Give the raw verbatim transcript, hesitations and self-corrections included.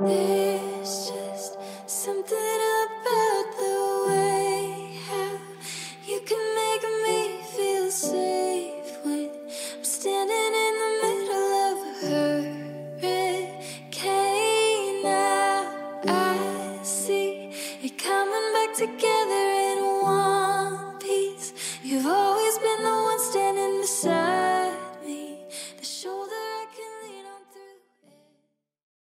There's just something